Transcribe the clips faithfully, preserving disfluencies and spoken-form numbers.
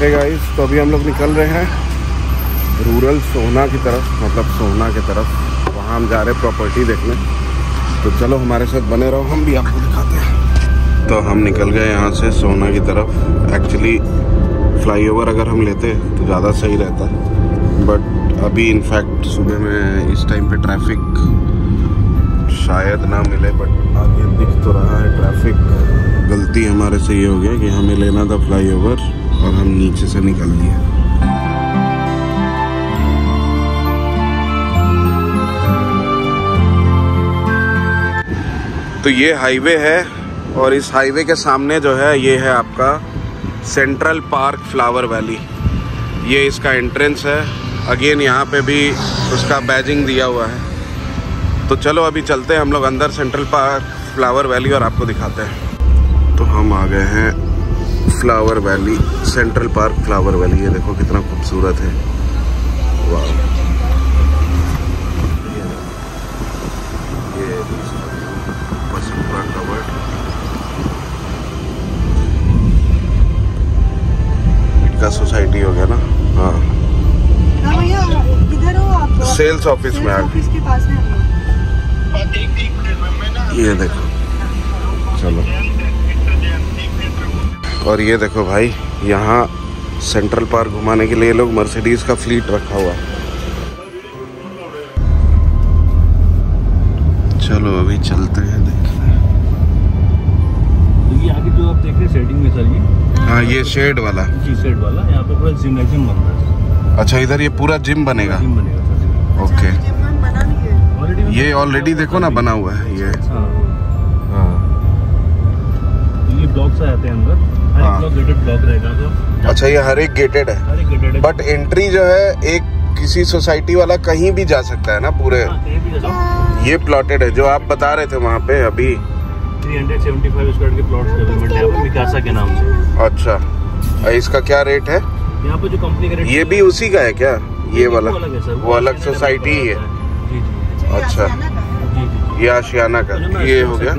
Hey guys, तो अभी हम लोग निकल रहे हैं रूरल सोहना की तरफ, मतलब सोहना की तरफ। वहाँ हम जा रहे हैं प्रॉपर्टी देखने, तो चलो हमारे साथ बने रहो, हम भी आपको दिखाते हैं। तो हम निकल गए यहाँ से सोहना की तरफ। एक्चुअली फ्लाईओवर अगर हम लेते तो ज़्यादा सही रहता, बट अभी इनफैक्ट सुबह में इस टाइम पे ट्रैफिक शायद ना मिले, बट आगे दिख तो रहा है ट्रैफिक। गलती हमारे से ये हो गया कि हमें लेना था फ्लाईओवर और हम नीचे से निकल गए। तो ये हाईवे है और इस हाईवे के सामने जो है ये है आपका सेंट्रल पार्क फ्लावर वैली। ये इसका एंट्रेंस है। अगेन यहाँ पे भी उसका बैजिंग दिया हुआ है। तो चलो अभी चलते हैं हम लोग अंदर सेंट्रल पार्क फ्लावर वैली और आपको दिखाते हैं। तो हम आ गए हैं flower valley, central park flower valley. ये देखो कितना खूबसूरत है, वाह। सोसाइटी हो गया ना, हाँ। किधर हो आप? सेल्स ऑफिस में आ गए, इसके पास है। ये देखो, चलो। और ये देखो भाई, यहाँ सेंट्रल पार्क घुमाने के लिए लोग मर्सिडीज का फ्लीट रखा हुआ है। चलो अभी चलते हैं, देखते हैं। ये आगे जो आप देख रहे हैं शेडिंग में चलिए। हाँ, ये शेड वाला जी, शेड वाला यहाँ पे पूरा जिम जिम बन रहा है। अच्छा, इधर ये पूरा जिम बनेगा? जिम बनेगा सर। ओके, ये ऑलरेडी देखो ना बना हुआ है ये। हाँ, ये ब्लॉक्स आते हैं अंदर, हर एक ब्लॉक गेटेड ब्लॉक रहेगा। अच्छा, ये हर एक गेटेड है, बट एंट्री जो है एक किसी सोसाइटी वाला कहीं भी जा सकता है ना पूरे? ये प्लॉटेड है जो आप बता रहे थे वहाँ पे अभी। तीन सौ पचहत्तर स्क्वायर के प्लॉट्स डेवलपमेंट है अपने विकासा के नाम से। अच्छा, इसका क्या रेट है यहाँ पे? जो कंपनी का रेट, ये भी उसी का है क्या? ये वाला वो अलग सोसाइटी ही है। अच्छा, ये आशियाना का ये हो गया,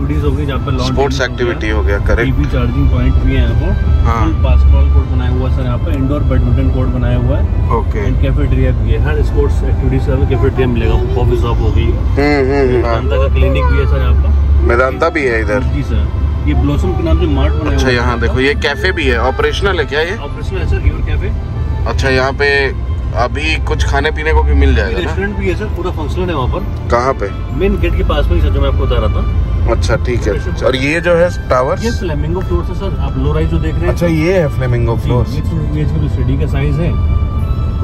स्पोर्ट्स एक्टिविटी हो गया, करेक्ट। चार्जिंग पॉइंट भी है यहाँ पे, हाँ। बास्केटबॉल कोर्ट बनाया हुआ सर यहाँ पे, इंडोर बैडमिंटन कोर्ट बनाया हुआ है। ओके, एंड कैफेटेरिया भी है, हर स्पोर्ट्स एक्टिविटी सर कैफेटेरिया मिलेगा, कॉफी शॉप होगी, क्लिनिक भी है सर यहाँ पे, मैदानता भी है इधर जी सर। ये ब्लॉसम के नाम से मार्ट बनाया। अच्छा, यहाँ देखो ये कैफे भी है, ऑपरेशनल है क्या? ये ऑपरेशनल है सर, रिवर कैफे। अच्छा, यहाँ पे अभी कुछ खाने पीने को भी मिल जाएगा? रेस्टोरेंट भी है सर, पूरा फंक्शनल है वहाँ पर। कहाँ पे? मेन गेट के पास में ही सर, जो मैं आपको बता रहा था। अच्छा, ठीक है। और ये जो है टावर, ये फ्लेमिंगो फ्लोर है सर, आप लो राइज जो देख रहे हैं। अच्छा, ये है फ्लेमिंगो फ्लोर। स्टडी का साइज है।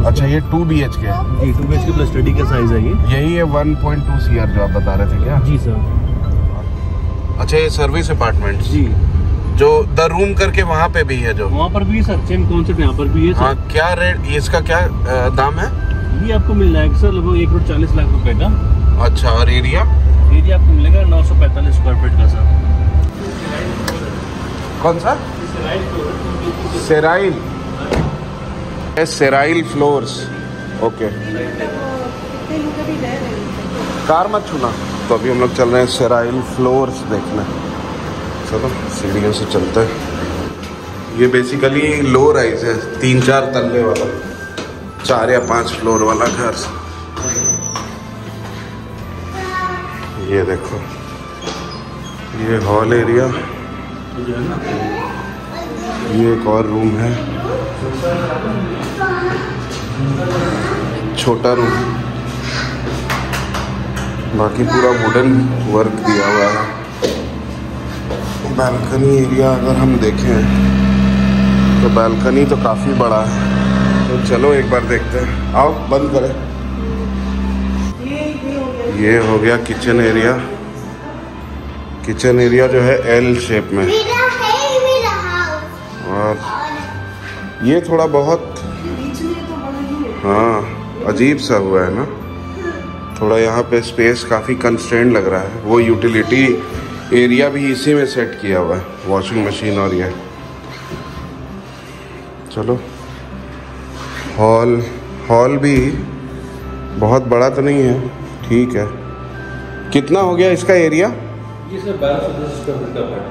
अच्छा, ये two B H K G, two B H K plus study का साइज है ये। यही है one point two C R जो आप बता रहे थे क्या? जी सर। अच्छा, ये सर्विस अपार्टमेंट जी, जो द रूम करके वहाँ पे भी है, जो वहाँ पर भी सर सेम कॉन्सेप्ट यहाँ पर भी है सर। हाँ, क्या रेट इसका क्या आ, दाम है? ये आपको मिल जाएगा सर लगभग एक करोड़ चालीस लाख रुपए का। अच्छा, और एरिया एरिया आपको मिलेगा नौ सौ पैंतालीस स्क्वायर फीट का सर। कौन सा? सेराइल सेराइल फ्लोर्स। ओके, कार मत छूना। तो अभी हम लोग चल रहे हैं सेराइल फ्लोर्स देखने। चलो सीढ़ियों से चलते हैं। ये बेसिकली लो राइज है, तीन चार तल्ले वाला, चार या पांच फ्लोर वाला घर। ये देखो, ये हॉल एरिया, ये एक और रूम है, छोटा रूम। बाकी पूरा वुडन वर्क दिया हुआ है। बालकनी एरिया अगर हम देखें तो बालकनी तो काफ़ी बड़ा है। तो चलो एक बार देखते हैं, आओ बंद करें। ये हो गया किचन एरिया। किचन एरिया जो है एल शेप में, और ये थोड़ा बहुत हाँ अजीब सा हुआ है ना थोड़ा। यहाँ पे स्पेस काफ़ी कंस्ट्रेंट लग रहा है। वो यूटिलिटी एरिया भी इसी में सेट किया हुआ है, वॉशिंग मशीन और ये। चलो हॉल, हॉल भी बहुत बड़ा तो नहीं है, ठीक है। कितना हो गया इसका एरिया? ये सर बारह सौ दस स्क्वायर फीट का। बारह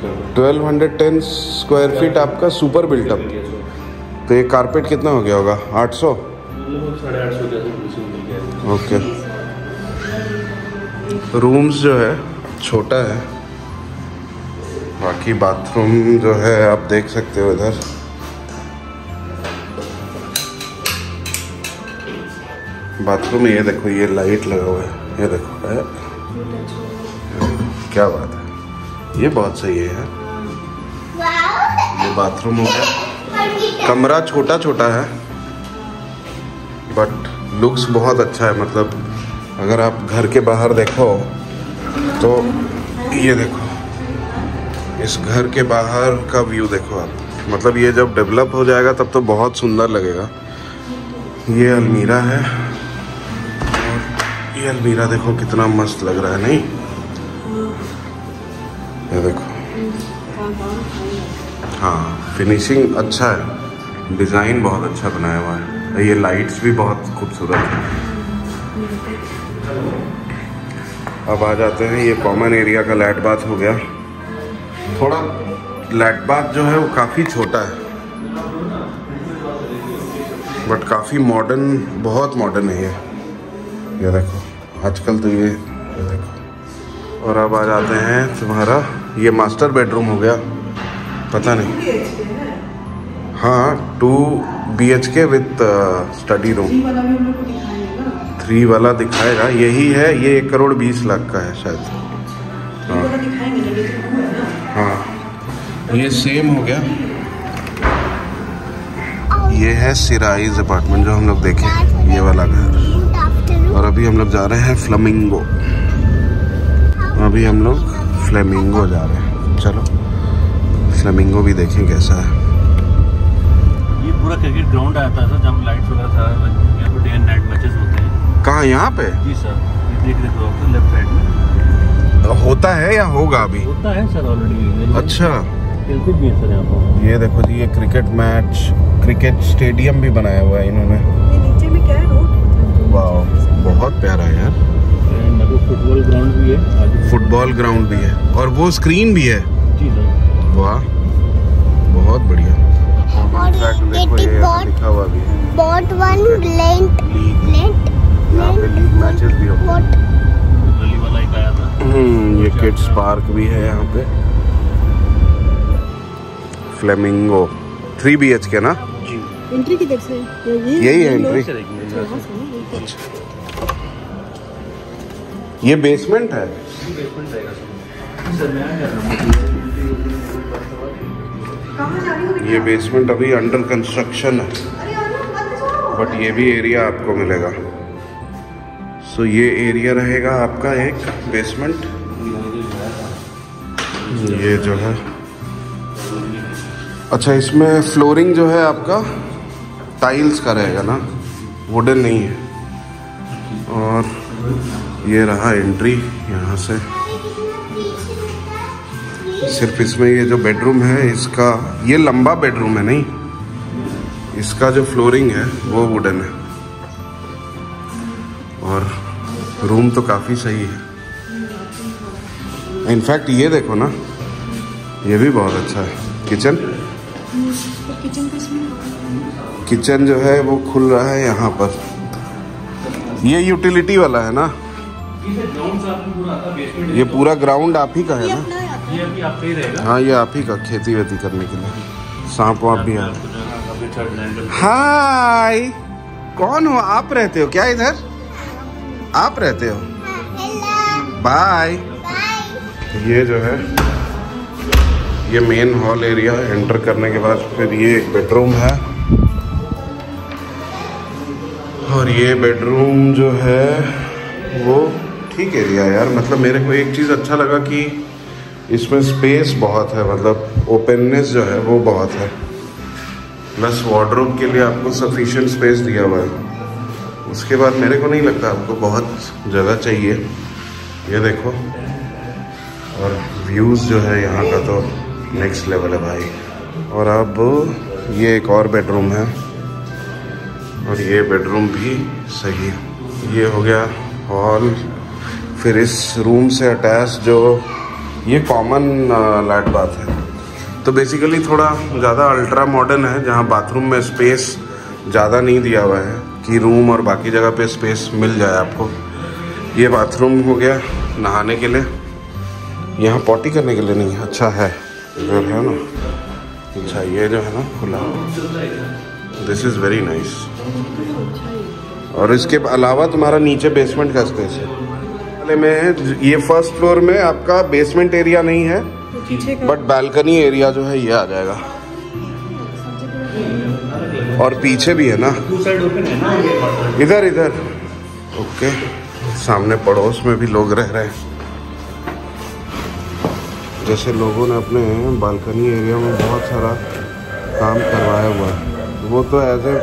सौ दस स्क्वायर फीट आपका सुपर बिल्टअप। तो ये कारपेट कितना हो गया होगा, आठ सौ? ओके। रूम्स जो है छोटा है, बाकी बाथरूम जो है आप देख सकते हो इधर। बाथरूम में ये देखो, ये लाइट लगा हुआ है, ये देखो है, क्या बात है, ये बहुत सही है। ये बाथरूम हो गया, कमरा छोटा छोटा है बट लुक्स बहुत अच्छा है। मतलब अगर आप घर के बाहर देखो तो ये देखो, इस घर के बाहर का व्यू देखो आप। मतलब ये जब डेवलप हो जाएगा तब तो बहुत सुंदर लगेगा। ये अलमीरा है, ये अलमीरा देखो कितना मस्त लग रहा है, नहीं? ये देखो, हाँ फिनिशिंग अच्छा है, डिज़ाइन बहुत अच्छा बनाया हुआ है। ये लाइट्स भी बहुत खूबसूरत है। अब आ जाते हैं, ये कॉमन एरिया का लैट बाथ हो गया। थोड़ा लैट बाथ जो है वो काफ़ी छोटा है बट काफ़ी मॉडर्न, बहुत मॉडर्न है ये। ये देखो आजकल तो ये, ये देखो। और अब आ जाते हैं तुम्हारा ये मास्टर बेडरूम हो गया, पता नहीं, हाँ two B H K with study room, three वाला दिखाएगा। यही है, ये एक करोड़ बीस लाख का है शायद। हाँ हाँ, ये सेम हो गया। ये है सिराइज अपार्टमेंट जो हम लोग देखे, ये वाला घर। और अभी हम लोग जा रहे हैं फ्लेमिंगो, अभी हम लोग फ्लेमिंगो जा रहे हैं। चलो फ्लेमिंगो भी देखें कैसा है। ये पूरा क्रिकेट ग्राउंड आता है जहाँ लाइट्स वगैरह सारा डे एंड नाइट मैचेस होते हैं। कहाँ, यहाँ पे? जी सर, देख रहे हो आप लेफ्ट साइड में होता है या होगा अभी? होता है सर ऑलरेडी। अच्छा, क्रिकेट भी है सर यहाँ पर। ये देखो जी, ये क्रिकेट मैच, क्रिकेट स्टेडियम भी बनाया हुआ है इन्होंने। ये नीचे में क्या है, रोड? वाओ बहुत प्यारा है यार। फुटबॉल ग्राउंड भी है, फुटबॉल ग्राउंड भी है और वो स्क्रीन भी है। जी सर, वाह बहुत बढ़िया। यहाँ पे लीग मैचेस भी होते हैं, वाला एक आया था। हम्म, ये किड्स पार्क भी है यहाँ पे। फ्लेमिंगो थ्री बी एच के ना? जी। एंट्री किधर से? यही है एंट्री। अच्छा, ये बेसमेंट है? बेसमेंट रहेगा। ये बेसमेंट अभी अंडर कंस्ट्रक्शन है बट ये भी एरिया आपको मिलेगा। तो ये एरिया रहेगा आपका एक बेसमेंट। ये जो है, अच्छा इसमें फ्लोरिंग जो है आपका टाइल्स का रहेगा ना, वुडन नहीं है। और ये रहा एंट्री यहाँ से। सिर्फ इसमें ये जो बेडरूम है इसका, ये लंबा बेडरूम है नहीं, इसका जो फ्लोरिंग है वो वुडन है। और रूम तो काफ़ी सही है। इनफैक्ट ये देखो ना, ये भी बहुत अच्छा है। किचन किचन जो है वो खुल रहा है यहाँ पर। ये यूटिलिटी वाला है ना, ये पूरा ग्राउंड आप ही का है ना? हाँ, ये आप ही का, खेती वेती करने के लिए। सांप वाप भी आ रहे। हाय, कौन हो आप? रहते हो क्या इधर? आप रहते हो? बाय। ये जो है ये मेन हॉल एरिया एंटर करने के बाद, फिर ये एक बेडरूम है। और ये बेडरूम जो है वो ठीक एरिया है यार। मतलब मेरे को एक चीज़ अच्छा लगा कि इसमें स्पेस बहुत है, मतलब ओपननेस जो है वो बहुत है। बस वार्डरोब के लिए आपको सफिशिएंट स्पेस दिया हुआ है। उसके बाद मेरे को नहीं लगता आपको बहुत जगह चाहिए। ये देखो, और व्यूज़ जो है यहाँ का तो नेक्स्ट लेवल है भाई। और अब ये एक और बेडरूम है और ये बेडरूम भी सही है। ये हो गया हॉल। फिर इस रूम से अटैच जो ये कॉमन लैट बाथ है, तो बेसिकली थोड़ा ज़्यादा अल्ट्रा मॉडर्न है, जहाँ बाथरूम में स्पेस ज़्यादा नहीं दिया हुआ है कि रूम और बाकी जगह पे स्पेस मिल जाए आपको। ये बाथरूम हो गया नहाने के लिए, यहाँ पॉटी करने के लिए नहीं है। अच्छा है इधर है ना, अच्छा ये जो है ना खुला, दिस इज़ वेरी नाइस। और इसके अलावा तुम्हारा नीचे बेसमेंट का स्पेस है। वाले में ये फर्स्ट फ्लोर में आपका बेसमेंट एरिया नहीं है, बट बालकनी एरिया जो है ये आ जाएगा। और पीछे भी है ना, इधर इधर ओके, सामने पड़ोस में भी लोग रह रहे हैं। जैसे लोगों ने अपने बालकनी एरिया में बहुत सारा काम करवाया हुआ है, वो तो एज ए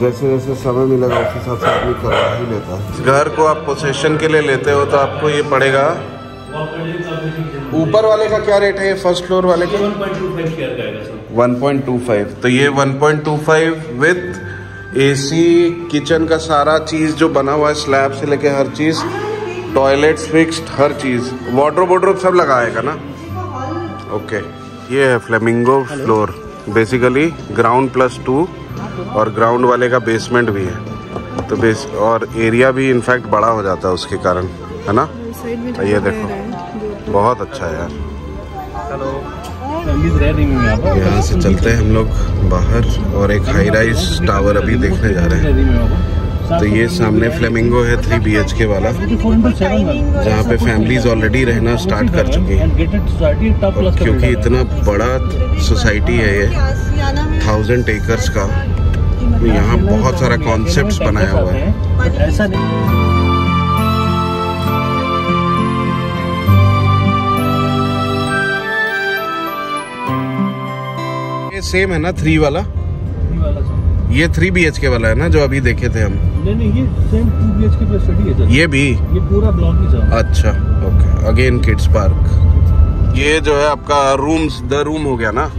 जैसे जैसे समय मिलेगा उस हिसाब से आदमी करवा ही लेता है। घर को आप पोसेशन के लिए लेते हो तो आपको ये पड़ेगा। ऊपर वाले का क्या रेट है, ये फर्स्ट फ्लोर वाले का? One point two five. तो ये one point two five with AC, kitchen का सारा चीज़ जो बना हुआ है, स्लैब से लेके हर चीज़, टॉयलेट्स फिक्स्ड, हर चीज़, वार्डरोब वार्डरोब सब लगाएगा ना। ओके, ये है flamingo floor, basically ground plus two, और ग्राउंड वाले का बेसमेंट भी है, तो बेस और एरिया भी इनफैक्ट बड़ा हो जाता है उसके कारण, है ना। ये देखो बहुत अच्छा है यार। यहाँ से चलते हैं हम लोग बाहर, और एक हाई राइज टावर अभी देखने जा रहे हैं। तो ये सामने फ्लेमिंगो है थ्री बी एच के वाला, जहाँ पे फैमिलीज ऑलरेडी रहना स्टार्ट कर चुकी हैं, और क्योंकि इतना बड़ा सोसाइटी है ये, थाउजेंड एकर्स का, तो यहाँ बहुत सारा कॉन्सेप्ट्स बनाया हुआ है। सेम है ना थ्री वाला, ये थ्री बी एच के वाला है ना जो अभी देखे थे हम? नहीं नहीं, ये same two B H K plus study है। ये भी ये पूरा ब्लॉक ही था। अच्छा ओके, अगेन किड्स पार्क। ये जो है आपका रूम्स, द रूम हो गया ना,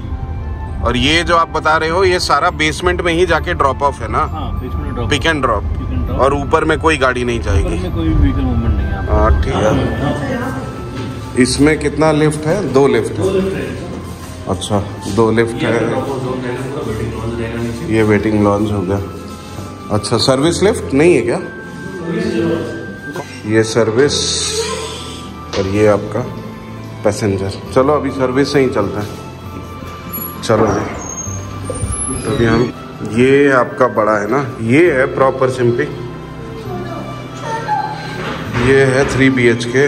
और ये जो आप बता रहे हो ये सारा बेसमेंट में ही जाके ड्रॉप ऑफ है ना। हाँ, बेसमेंट पिक एंड ड्रॉप, और ऊपर में कोई गाड़ी नहीं जाएगी, कोई व्हीकल मूवमेंट नहीं। हाँ ठीक है। इसमें कितना लिफ्ट है? दो लिफ्ट है। अच्छा, दो लिफ्ट है। ये वेटिंग लॉन्ज हो गया। अच्छा, सर्विस लिफ्ट नहीं है क्या? ये सर्विस, और ये आपका पैसेंजर। चलो अभी सर्विस से ही चलते हैं। चलो जी, तो हम ये आपका बड़ा है ना, ये है प्रॉपर सिंपली, ये है थ्री बी एच के।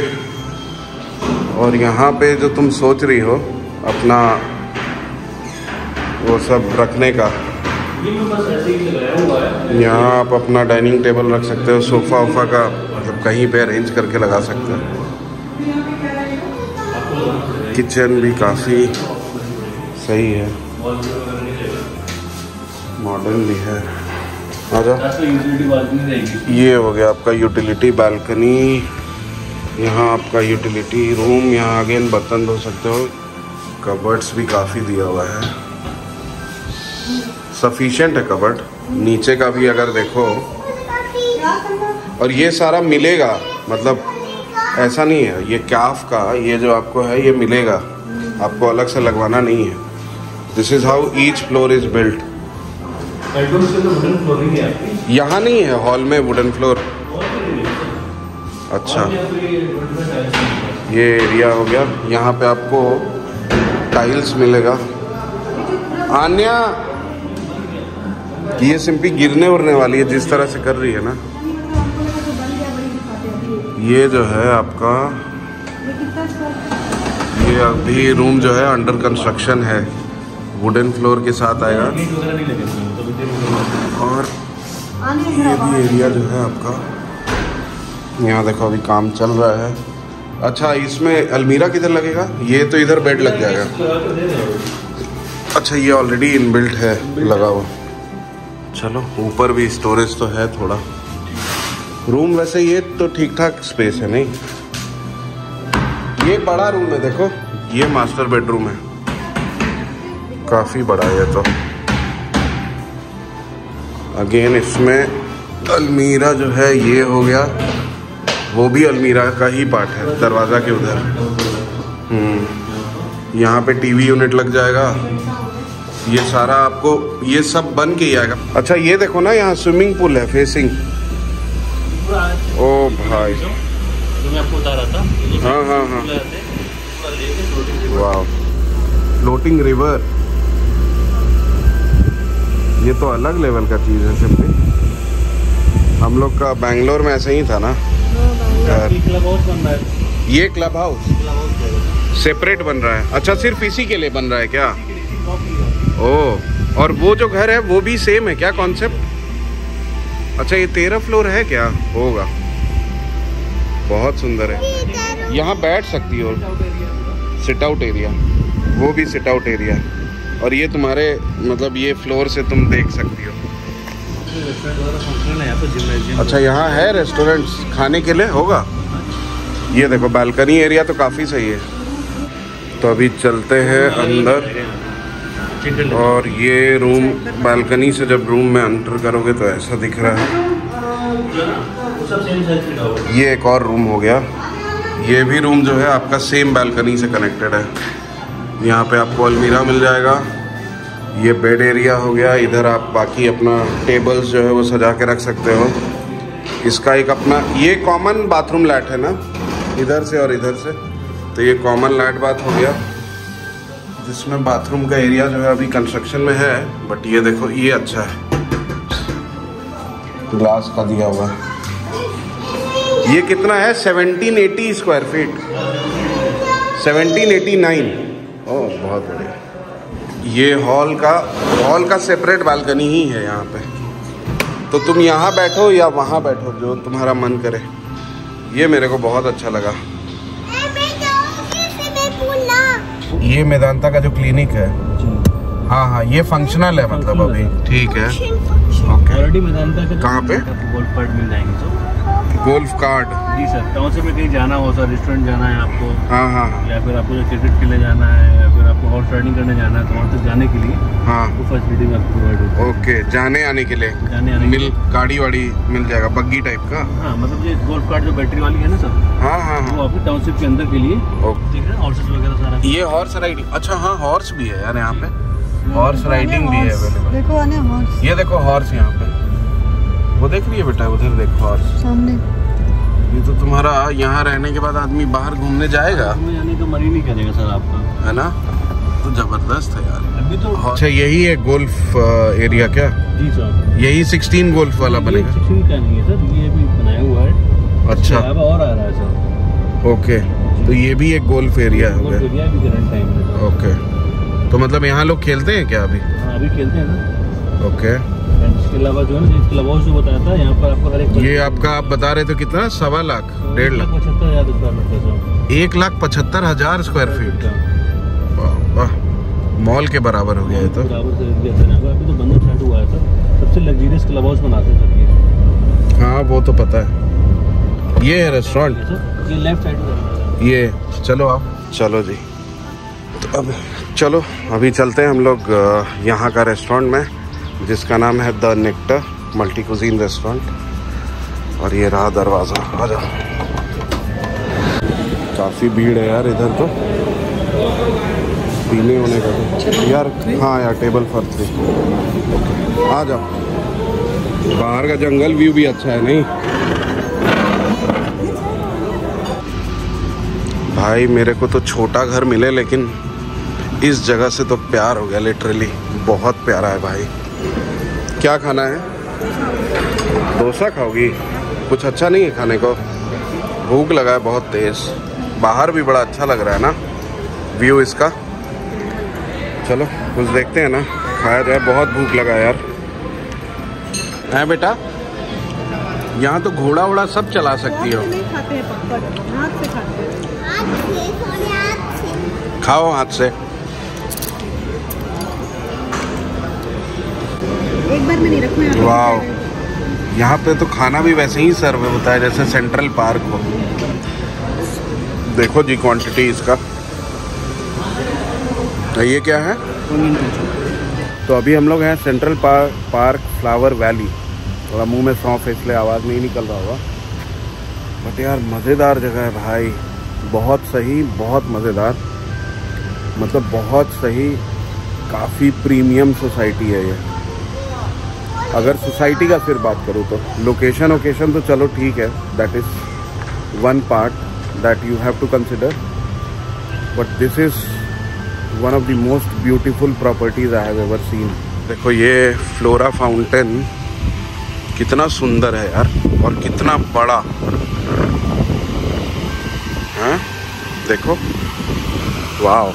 और यहाँ पे जो तुम सोच रही हो अपना वो सब रखने का, यहाँ आप अपना डाइनिंग टेबल रख सकते हो, सोफ़ा वोफा का मतलब कहीं पे अरेंज करके लगा सकते हो। किचन भी काफ़ी सही है, मॉडर्न भी है। आजा, ये हो गया आपका यूटिलिटी बालकनी, यहाँ आपका यूटिलिटी रूम, यहाँ अगेन बर्तन धो सकते हो। कबर्ड्स भी काफ़ी दिया हुआ है, सफिशिएंट है कबर्ड। नीचे का भी अगर देखो, और ये सारा मिलेगा, मतलब ऐसा नहीं है, ये कैफ का ये जो आपको है ये मिलेगा, आपको अलग से लगवाना नहीं है। This is how each floor is built. यहाँ नहीं है हॉल में वुडन फ्लोर। अच्छा, ये एरिया हो गया। यहाँ पे आपको टाइल्स मिलेगा। आन्या, ये सिंपली गिरने उड़ने वाली है जिस तरह से कर रही है ना। ये जो है आपका, ये अभी रूम जो है अंडर कंस्ट्रक्शन है, वुडन फ्लोर के साथ आएगा। और ये भी एरिया जो है आपका, यहाँ देखो अभी काम चल रहा है। अच्छा, इसमें अलमीरा किधर लगेगा? ये तो इधर बेड लग जाएगा। अच्छा, ये ऑलरेडी इनबिल्ट है लगा हुआ। चलो, ऊपर भी स्टोरेज तो है थोड़ा। रूम वैसे ये तो ठीक ठाक स्पेस है, नहीं ये बड़ा रूम है। देखो, ये मास्टर बेडरूम है, काफ़ी बड़ा है तो। अगेन इसमें अलमीरा जो है ये हो गया, वो भी अलमीरा का ही पार्ट है, दरवाज़ा के उधर। यहाँ पे टीवी यूनिट लग जाएगा, ये सारा आपको ये सब बन के ही आएगा। अच्छा ये देखो ना, यहाँ स्विमिंग पूल है फेसिंग। ओ भाई जो मैं आपको बता रहा था, हाँ हाँ हाँ, वाह, फ्लोटिंग रिवर, ये तो अलग लेवल का चीज़ है। सिंपली हम लोग का बैंगलोर में ऐसे ही था ना, ये क्लब हाउस सेपरेट बन रहा है। अच्छा सिर्फ इसी के लिए बन रहा है क्या? ओह, और वो जो घर है वो भी सेम है क्या कॉन्सेप्ट? अच्छा ये तेरह फ्लोर है क्या? होगा, बहुत सुंदर है। यहाँ बैठ सकती हो, सिट आउट एरिया, वो भी सिट आउट एरिया है। और ये तुम्हारे मतलब ये फ्लोर से तुम देख सकती हो। अच्छा यहाँ है रेस्टोरेंट्स खाने के लिए होगा। ये देखो बालकनी एरिया तो काफ़ी सही है। तो अभी चलते हैं अंदर, और ये रूम बालकनी से जब रूम में एंटर करोगे तो ऐसा दिख रहा है। ये एक और रूम हो गया, ये भी रूम जो है आपका सेम बालकनी से कनेक्टेड है। यहाँ पे आपको अलमीरा मिल जाएगा, ये बेड एरिया हो गया, इधर आप बाकी अपना टेबल्स जो है वो सजा के रख सकते हो। इसका एक अपना ये कॉमन बाथरूम लैट है ना, इधर से और इधर से, तो ये कॉमन लैट बाथ हो गया, जिसमें बाथरूम का एरिया जो है अभी कंस्ट्रक्शन में है, बट ये देखो ये अच्छा है, ग्लास का दिया हुआ है। ये कितना है? Seventeen eighty square feet, seventeen eighty nine. ओह बहुत बढ़िया। ये हॉल का हॉल का सेपरेट बालकनी ही है यहाँ पे, तो तुम यहाँ बैठो या वहाँ बैठो, जो तुम्हारा मन करे। ये मेरे को बहुत अच्छा लगा। ये मेदांता का जो क्लिनिक है, हाँ हाँ, ये फंक्शनल है मतलब अभी, ठीक है ओके। कहाँ पे? गोल्फ कार्ड मिल जाएंगे। गोल्फ कार्ड जी सर, टाउन से कहीं जाना हो सर, रेस्टोरेंट जाना है आपको, हाँ हाँ, या फिर आपको क्रिकेट खेलने जाना है, और ट्रेनिंग करने जाना है, तो वहाँ तक जाने के लिए हाँ वो फैसिलिटी आपको प्रोवाइड होती है। ओके, जाने आने के लिए जाने आने मिल गाड़ी वाड़ी मिल जाएगा, बग्गी टाइप का, हाँ मतलब ये गोल्फ कार्ट जो बैटरी वाली है ना सर, हाँ हाँ, वो आपकी टाउनशिप के अंदर के लिए ठीक है। हॉर्सेस वगैरह सारा, ये हॉर्स राइडिंग, अच्छा हाँ हॉर्स भी है यार यहाँ पे, हॉर्स राइडिंग भी है अवेलेबल। ये देखो हॉर्स यहाँ पे, वो देख रही है बेटा, उधर देखो हॉर्स सामने। ये तो तुम्हारा यहाँ रहने के बाद आदमी बाहर घूमने जाएगा, घूमने जाने का मन ही नहीं करेगा सर आपका, है ना? तो जबरदस्त है यार अभी तो। अच्छा यही है गोल्फ एरिया क्या? जी सर, यही सिक्सटीन गोल्फ वाला बनेगा। सिक्सटीन का नहीं है सर, ये भी बनाया हुआ है। अच्छा और आ रहा है सर, ओके, तो ये भी एक गोल्फ एरिया है, गोल्फ एरिया भी करंट टाइम में। ओके, तो मतलब यहाँ लोग खेलते हैं क्या अभी? हाँ अभी खेलते हैं ना। ओके, इसके अलावा जो है इसके अलावा जो बताया था यहाँ पर आपको हर एक, ये आपका आप बता रहे थे कितना, सवा लाख डेढ़ लाख पचहत्तर हजार स्क्वायर फीट, एक लाख पचहत्तर हजार स्क्वायर फीट, वाह वाह, मॉल के बराबर हो गया है। तो अभी तो बनना स्टार्ट हुआ है सर, सबसे लग्जरियस क्लब हाउस बनाते हैं। हाँ वो तो पता है। ये है रेस्टोरेंट, ये लेफ्ट साइड ये, चलो आप चलो जी। तो अब चलो अभी चलते हैं हम लोग यहाँ का रेस्टोरेंट में, जिसका नाम है the nectar multi cuisine restaurant. और ये रहा दरवाज़ा, आ जाओ। काफ़ी भीड़ है यार इधर तो, पीने होने का तो यार, हाँ यार टेबल फॉर थ्री, ओके आ जाओ। बाहर का जंगल व्यू भी अच्छा है। नहीं भाई मेरे को तो छोटा घर मिले, लेकिन इस जगह से तो प्यार हो गया लिटरली, बहुत प्यारा है भाई। क्या खाना है? डोसा खाओगी? कुछ अच्छा नहीं है खाने को? भूख लगा है बहुत तेज़। बाहर भी बड़ा अच्छा लग रहा है ना व्यू इसका, चलो कुछ देखते हैं ना खाया जाए, बहुत भूख लगा यार। है बेटा, यहाँ तो घोड़ा वोड़ा सब चला सकती हो। खाओ हाथ से। एक बार में नहीं रखूं। वाह, यहाँ पे तो खाना भी वैसे ही सर्व है, बताया जैसे सेंट्रल पार्क हो। देखो जी क्वांटिटी इसका, तो ये क्या है? तो अभी हम लोग हैं Central Park park flower Valley. थोड़ा मुंह में सौंफ है इसलिए आवाज़ नहीं निकल रहा होगा, बट यार मज़ेदार जगह है भाई, बहुत सही, बहुत मज़ेदार। मतलब बहुत सही, काफ़ी प्रीमियम सोसाइटी है ये। अगर सोसाइटी का फिर बात करूँ तो लोकेशन वोकेशन तो चलो ठीक है, that is one part that you have to consider, but this is one of the most beautiful properties I have ever seen. देखो ये फ्लोरा फाउंटेन कितना सुंदर है यार, और कितना बड़ा है, देखो, वाओ।